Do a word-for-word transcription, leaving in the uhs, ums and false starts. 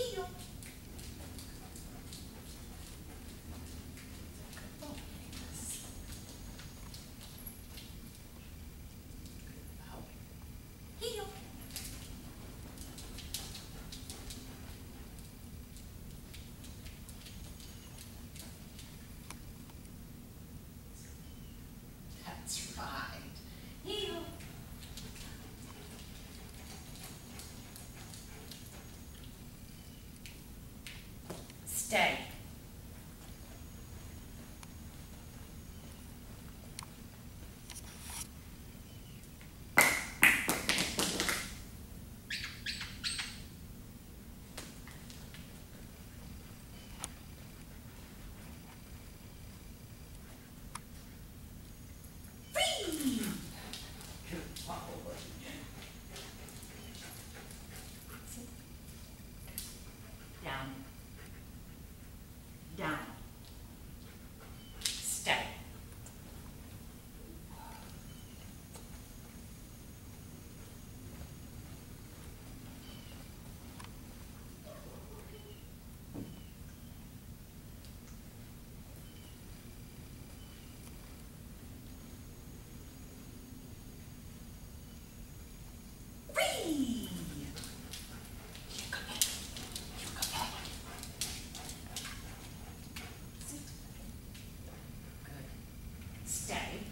Stay. Stay.